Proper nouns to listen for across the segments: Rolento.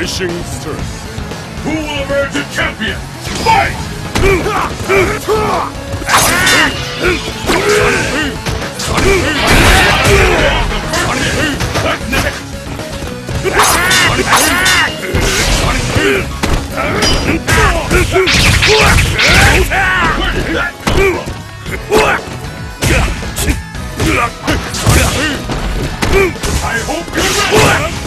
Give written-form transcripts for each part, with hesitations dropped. Finishing stir. Who will emerge a champion? Fight! I hope you're ready!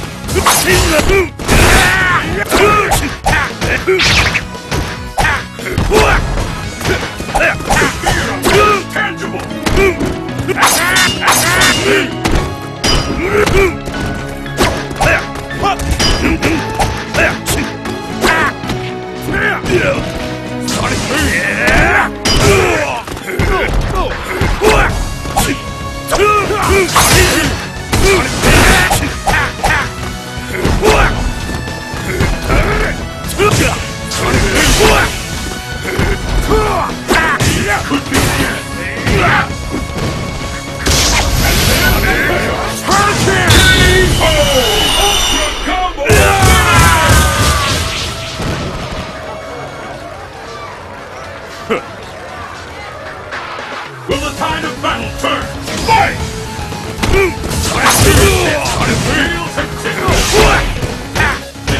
Will the tide of battle turn? Fight! This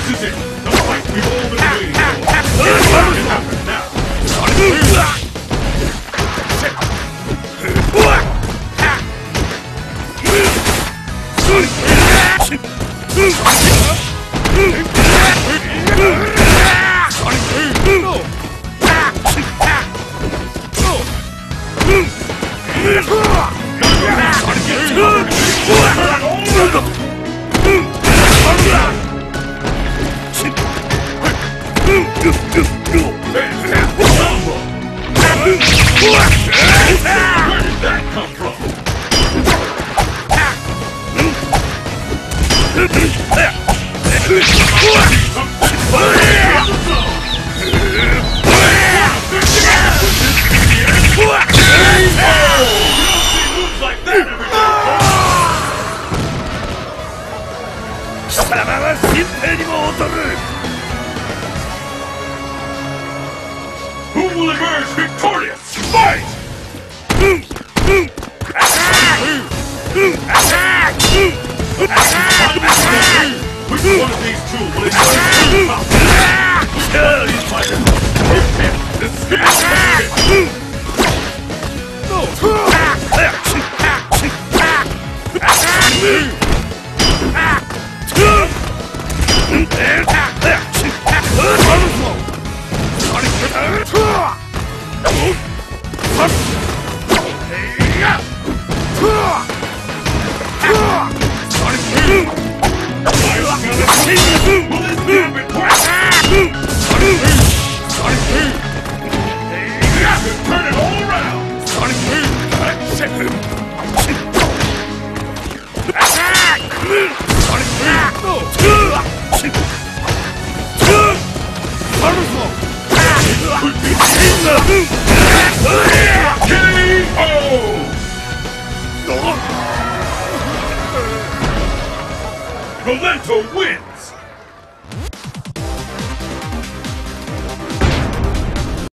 is it. The fight we've all been waiting for. It's going to happen now. Where did that come from? Who will emerge victorious? Fight! Which one of these two will Rolento wins!